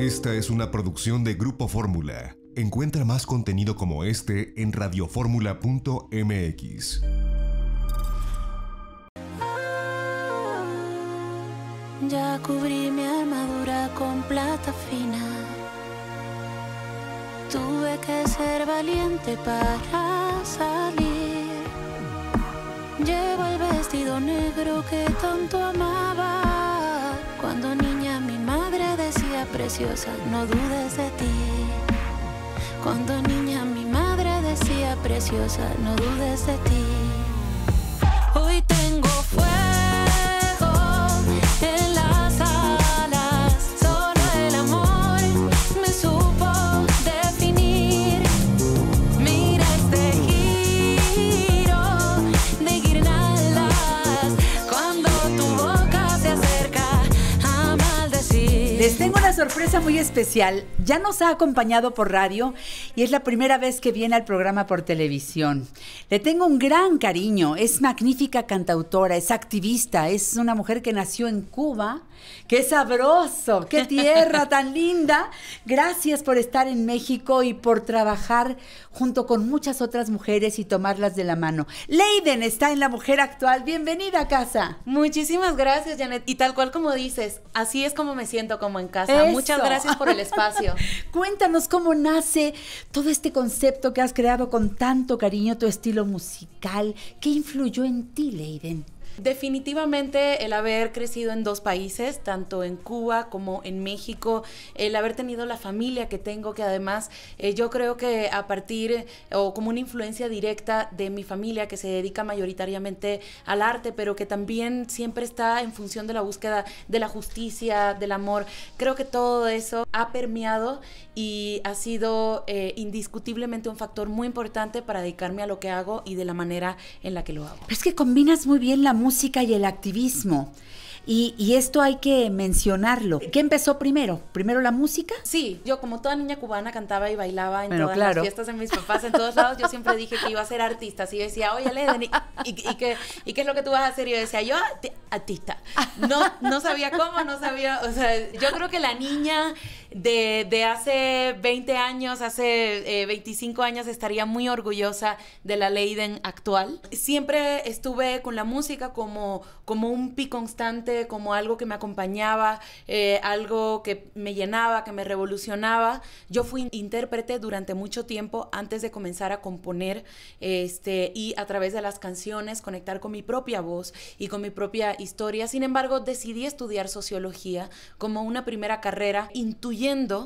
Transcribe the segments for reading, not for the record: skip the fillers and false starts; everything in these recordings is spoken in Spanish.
Esta es una producción de Grupo Fórmula. Encuentra más contenido como este en radioformula.mx. Ya cubrí mi armadura con plata fina. Tuve que ser valiente para salir. Llevo el vestido negro que tanto amaba. Cuando niña mi madre decía: preciosa, no dudes de ti. Cuando niña mi madre decía: preciosa, no dudes de ti. Hoy tengo fuerza. Les tengo una sorpresa muy especial. Ya nos ha acompañado por radio y es la primera vez que viene al programa por televisión. Le tengo un gran cariño. Es magnífica cantautora, es activista, es una mujer que nació en Cuba. ¡Qué sabroso! ¡Qué tierra tan linda! Gracias por estar en México y por trabajar junto con muchas otras mujeres y tomarlas de la mano. Leiden está en La Mujer Actual. ¡Bienvenida a casa! Muchísimas gracias, Janett. Y tal cual como dices, así es como me siento, como en casa. Eso. Muchas gracias por el espacio. Cuéntanos cómo nace todo este concepto que has creado con tanto cariño, tu estilo musical. ¿Qué influyó en ti, Leiden? Definitivamente el haber crecido en dos países, tanto en Cuba como en México, el haber tenido la familia que tengo, que además yo creo que a partir o como una influencia directa de mi familia que se dedica mayoritariamente al arte, pero que también siempre está en función de la búsqueda de la justicia, del amor, creo que todo eso ha permeado y ha sido indiscutiblemente un factor muy importante para dedicarme a lo que hago y de la manera en la que lo hago. Pero es que combinas muy bien la música y el activismo. Y esto hay que mencionarlo. ¿Qué empezó primero? ¿Primero la música? Sí, yo como toda niña cubana cantaba y bailaba en todas las fiestas de mis papás, en todos lados. Yo siempre dije que iba a ser artista. Así yo decía: oye, Leiden, ¿y qué es lo que tú vas a hacer? Y yo decía: yo artista. No sabía cómo, no sabía. O sea, yo creo que la niña de hace 20 años, hace 25 años, estaría muy orgullosa de la Leiden actual. Siempre estuve con la música como un pi constante, como algo que me acompañaba, algo que me llenaba, que me revolucionaba. Yo fui intérprete durante mucho tiempo antes de comenzar a componer y a través de las canciones conectar con mi propia voz y con mi propia historia. Sin embargo, decidí estudiar sociología como una primera carrera, intuyendo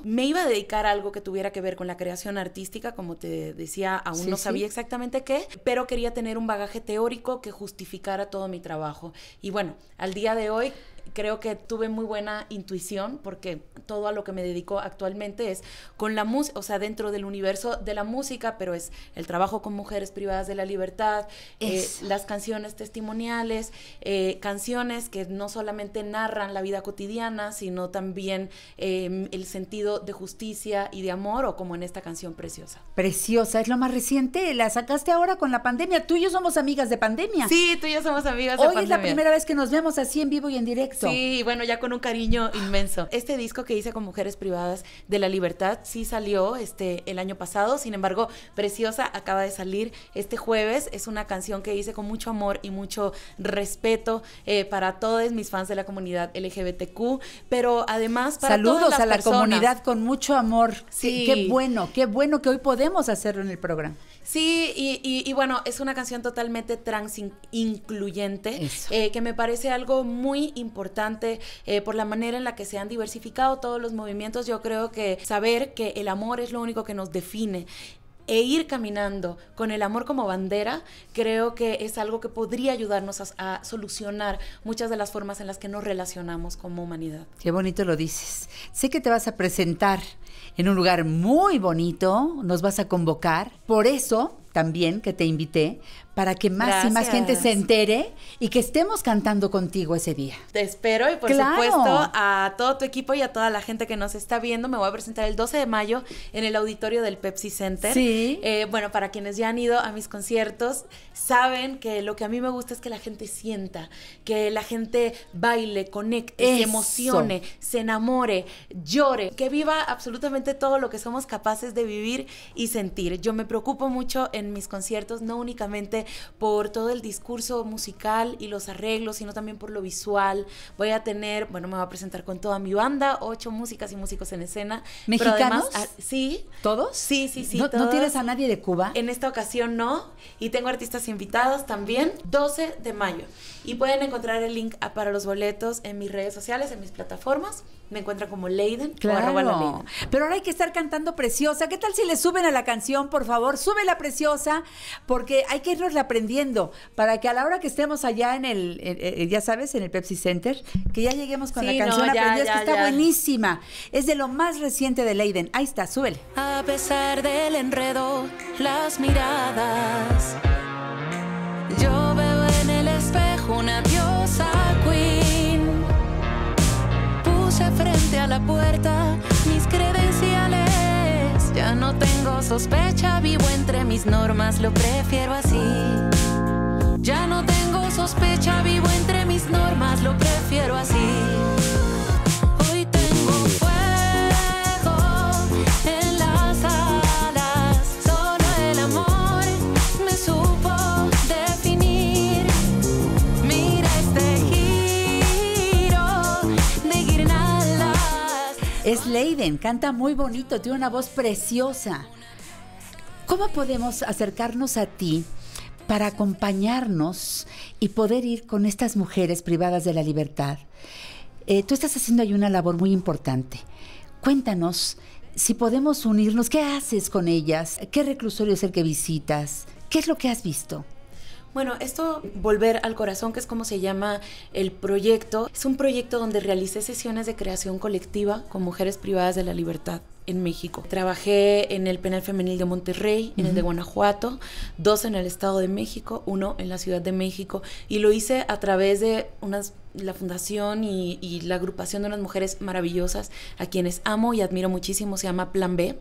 me iba a dedicar a algo que tuviera que ver con la creación artística, como te decía, aún no sabía exactamente qué, pero quería tener un bagaje teórico que justificara todo mi trabajo. Y bueno, al día de hoy creo que tuve muy buena intuición, porque todo a lo que me dedico actualmente es con la música, o sea, dentro del universo de la música, pero es el trabajo con mujeres privadas de la libertad, las canciones testimoniales, canciones que no solamente narran la vida cotidiana, sino también el sentido de justicia y de amor, o como en esta canción Preciosa. Preciosa, es lo más reciente, la sacaste ahora con la pandemia. Tú y yo somos amigas de pandemia. Sí, tú y yo somos amigas de pandemia. Hoy es la primera vez que nos vemos así en vivo y en directo. Sí, bueno, ya con un cariño inmenso. Este disco que hice con mujeres privadas de la libertad sí salió el año pasado. Sin embargo, Preciosa acaba de salir este jueves. Es una canción que hice con mucho amor y mucho respeto para todos mis fans de la comunidad LGBTQ, pero además para todas las personas. Saludos a la comunidad con mucho amor. Sí. Qué bueno que hoy podemos hacerlo en el programa. Sí, y bueno, es una canción totalmente trans incluyente, que me parece algo muy importante por la manera en la que se han diversificado todos los movimientos. Yo creo que saber que el amor es lo único que nos define e ir caminando con el amor como bandera, creo que es algo que podría ayudarnos a solucionar muchas de las formas en las que nos relacionamos como humanidad. Qué bonito lo dices. Sé que te vas a presentar en un lugar muy bonito, nos vas a convocar, por eso también que te invité, para que más y más gente se entere y que estemos cantando contigo ese día. Te espero y por supuesto a todo tu equipo y a toda la gente que nos está viendo. Me voy a presentar el 12 de mayo en el auditorio del Pepsi Center. Sí. Bueno, para quienes ya han ido a mis conciertos, saben que lo que a mí me gusta es que la gente sienta, que la gente baile, conecte, se emocione, se enamore, llore, que viva absolutamente todo lo que somos capaces de vivir y sentir. Yo me preocupo mucho en mis conciertos, no únicamente por todo el discurso musical y los arreglos, sino también por lo visual. Voy a tener, bueno, me voy a presentar con toda mi banda, 8 músicas y músicos en escena. ¿Mexicanos? Además, sí. ¿Todos? Sí, sí, sí. ¿No, todos. ¿No tienes a nadie de Cuba? En esta ocasión no, y tengo artistas invitados también, 12 de mayo. Y pueden encontrar el link para los boletos en mis redes sociales, en mis plataformas. Me encuentran como Leiden, @ la Leiden. Pero ahora hay que estar cantando Preciosa. ¿Qué tal si le suben a la canción, por favor? Súbela, Preciosa, porque hay que irnosla aprendiendo para que a la hora que estemos allá en el, ya sabes, en el Pepsi Center, que ya lleguemos con la canción aprendida, que está buenísima. Es de lo más reciente de Leiden. Ahí está, súbele. A pesar del enredo, las miradas, yo veo en el espejo una diosa queen. Puse frente a la puerta mis credenciales, ya no tengo sospecha, vivo entre mis normas, lo prefiero así. Ya no tengo sospecha, vivo entre mis normas, lo prefiero así. Hoy tengo fuego en las alas, solo el amor me supo definir. Mira este giro de guirnaldas. Es Leiden, canta muy bonito, tiene una voz preciosa. ¿Cómo podemos acercarnos a ti para acompañarnos y poder ir con estas mujeres privadas de la libertad? Tú estás haciendo ahí una labor muy importante. Cuéntanos si podemos unirnos. ¿Qué haces con ellas? ¿Qué reclusorio es el que visitas? ¿Qué es lo que has visto? Bueno, esto Volver al Corazón, que es como se llama el proyecto, es un proyecto donde realicé sesiones de creación colectiva con mujeres privadas de la libertad en México. Trabajé en el penal femenil de Monterrey, en el de Guanajuato, 2 en el Estado de México, 1 en la Ciudad de México, y lo hice a través de la fundación y la agrupación de unas mujeres maravillosas a quienes amo y admiro muchísimo. Se llama Plan B,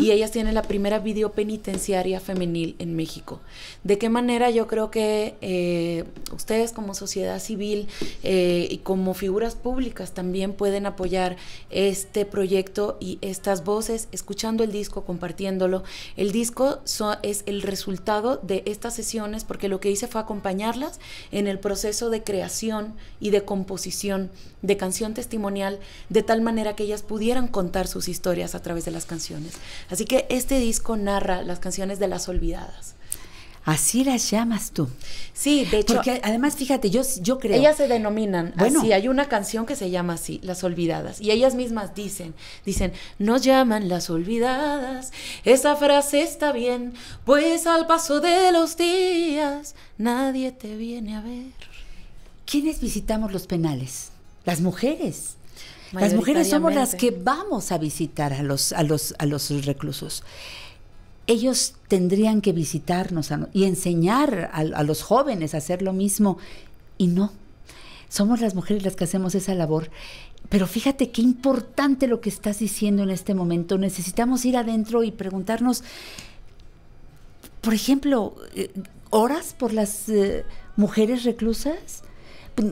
y ellas tienen la primera videopenitenciaria femenil en México. ¿De qué manera? Yo creo que ustedes como sociedad civil y como figuras públicas también pueden apoyar este proyecto y estas voces, escuchando el disco, compartiéndolo. El disco es el resultado de estas sesiones, porque lo que hice fue acompañarlas en el proceso de creación y de composición de canción testimonial, de tal manera que ellas pudieran contar sus historias a través de las canciones. Así que este disco narra las canciones de las olvidadas. Así las llamas tú. Sí, de hecho. Porque además, fíjate, yo creo. Ellas se denominan así. Hay una canción que se llama así, Las Olvidadas. Y ellas mismas dicen, nos llaman las olvidadas. Esa frase está bien, pues al paso de los días nadie te viene a ver. ¿Quiénes visitamos los penales? Las mujeres. Las mujeres somos las que vamos a visitar a los reclusos. Ellos tendrían que visitarnos y enseñar a los jóvenes a hacer lo mismo. Y no, somos las mujeres las que hacemos esa labor. Pero fíjate qué importante lo que estás diciendo en este momento. Necesitamos ir adentro y preguntarnos, por ejemplo, ¿oras por las mujeres reclusas?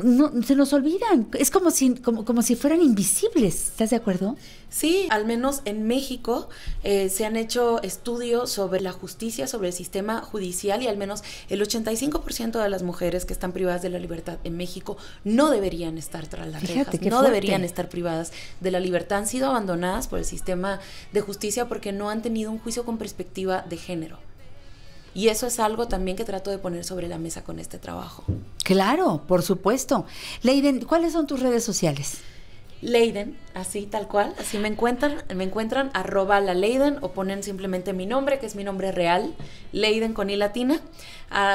No, se nos olvidan. Es como si fueran invisibles. ¿Estás de acuerdo? Sí, al menos en México se han hecho estudios sobre la justicia, sobre el sistema judicial, y al menos el 85% de las mujeres que están privadas de la libertad en México no deberían estar tras las rejas, deberían estar privadas de la libertad. Han sido abandonadas por el sistema de justicia porque no han tenido un juicio con perspectiva de género. Y eso es algo también que trato de poner sobre la mesa con este trabajo. Claro, por supuesto. Leiden, ¿cuáles son tus redes sociales? Leiden, así tal cual, así me encuentran @LaLeiden, o ponen simplemente mi nombre, que es mi nombre real, Leiden con i latina.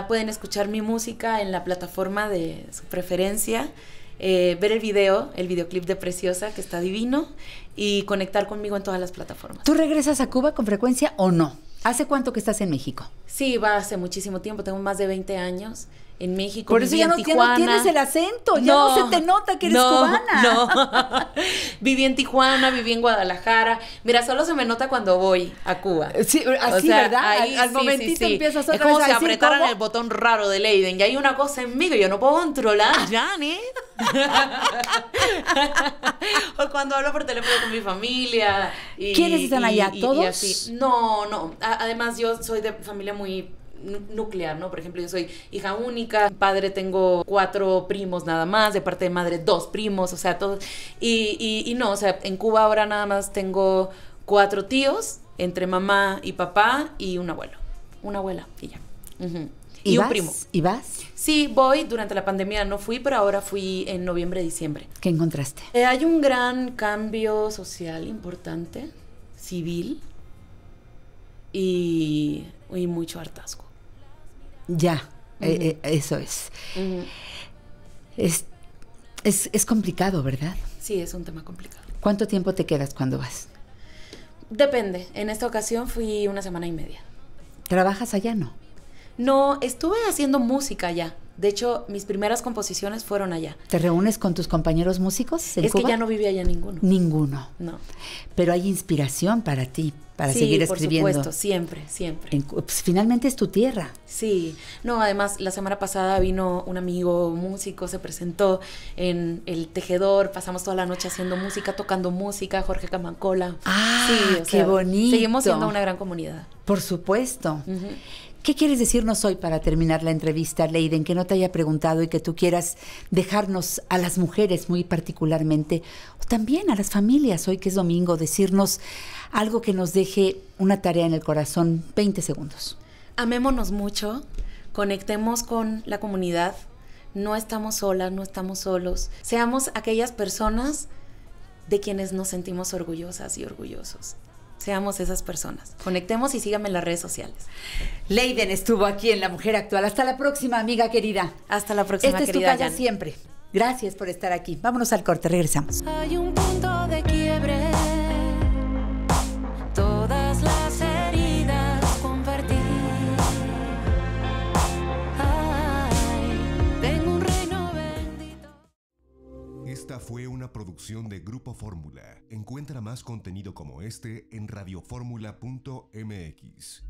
Pueden escuchar mi música en la plataforma de su preferencia, ver el videoclip de Preciosa, que está divino, y conectar conmigo en todas las plataformas. ¿Tú regresas a Cuba con frecuencia o no? ¿Hace cuánto que estás en México? Sí, va hace muchísimo tiempo, tengo más de 20 años en México. Por eso ya no tienes el acento, ya no se te nota que eres cubana. No, viví en Tijuana, viví en Guadalajara. Mira, solo se me nota cuando voy a Cuba. Sí, así, o sea, ¿verdad? Ahí, al momentito sí. Empiezas otra vez a decir, es como si apretaran el botón raro de Leiden, y hay una cosa en mí que yo no puedo controlar. Janett. O cuando hablo por teléfono con mi familia. ¿Quiénes están allá? ¿Todos? Y así. No. Además, yo soy de familia muy nuclear, ¿no? Por ejemplo, yo soy hija única, padre tengo 4 primos nada más, de parte de madre 2 primos, o sea, todos. Y no, o sea, en Cuba ahora nada más tengo 4 tíos, entre mamá y papá, y un abuelo, una abuela, y ya. Uh-huh. Y un primo. ¿Y vas? Sí, voy. Durante la pandemia no fui, pero ahora fui en noviembre, diciembre. ¿Qué encontraste? Hay un gran cambio social importante, civil, y mucho hartazgo. Ya, uh-huh. Eso es. Uh-huh. Es complicado, ¿verdad? Sí, es un tema complicado. ¿Cuánto tiempo te quedas cuando vas? Depende. En esta ocasión fui una semana y media. ¿Trabajas allá, no? No, estuve haciendo música allá. De hecho, mis primeras composiciones fueron allá. ¿Te reúnes con tus compañeros músicos en Cuba? Que ya no vivía allá ninguno. Ninguno. No. Pero hay inspiración para ti, para seguir escribiendo. Sí, por supuesto, siempre, siempre. Pues, finalmente es tu tierra. Sí. No, además, la semana pasada vino un amigo músico, se presentó en El Tejedor, pasamos toda la noche haciendo música, tocando música, Jorge Camancola. ¡Ah, sí, qué bonito! Seguimos siendo una gran comunidad. Por supuesto. Uh-huh. ¿Qué quieres decirnos hoy para terminar la entrevista, Leiden, que no te haya preguntado y que tú quieras dejarnos a las mujeres muy particularmente, o también a las familias, hoy que es domingo, decirnos algo que nos deje una tarea en el corazón, 20 segundos? Amémonos mucho, conectemos con la comunidad, no estamos solas, no estamos solos, seamos aquellas personas de quienes nos sentimos orgullosas y orgullosos. Seamos esas personas. Conectemos y síganme en las redes sociales. Leiden estuvo aquí en La Mujer Actual. Hasta la próxima, amiga querida. Hasta la próxima, querida. Esta es tu casa siempre. Gracias por estar aquí. Vámonos al corte, regresamos. Hay un punto de quiebre. Todas las heridas compartí. Ay, tengo un reino bendito. Esta fue una producción de Grupo Fórmula. Encuentra más contenido como este en radiofórmula.mx.